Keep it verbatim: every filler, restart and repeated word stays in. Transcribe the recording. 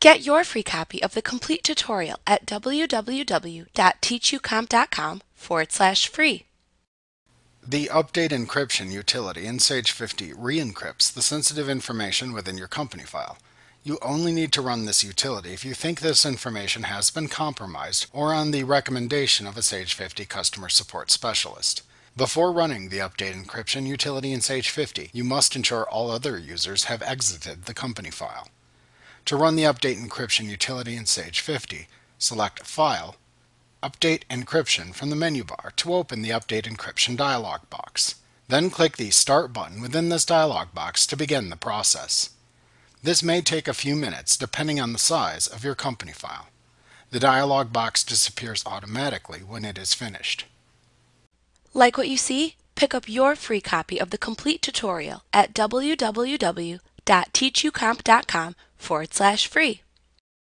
Get your free copy of the complete tutorial at www.teachucomp.com forward slash free. The Update Encryption utility in Sage fifty re-encrypts the sensitive information within your company file. You only need to run this utility if you think this information has been compromised or on the recommendation of a Sage fifty customer support specialist. Before running the Update Encryption utility in Sage fifty, you must ensure all other users have exited the company file. To run the Update Encryption utility in Sage fifty, select File, Update Encryption from the menu bar to open the Update Encryption dialog box. Then click the Start button within this dialog box to begin the process. This may take a few minutes depending on the size of your company file. The dialog box disappears automatically when it is finished. Like what you see? Pick up your free copy of the complete tutorial at www.teachucomp.com forward slash free.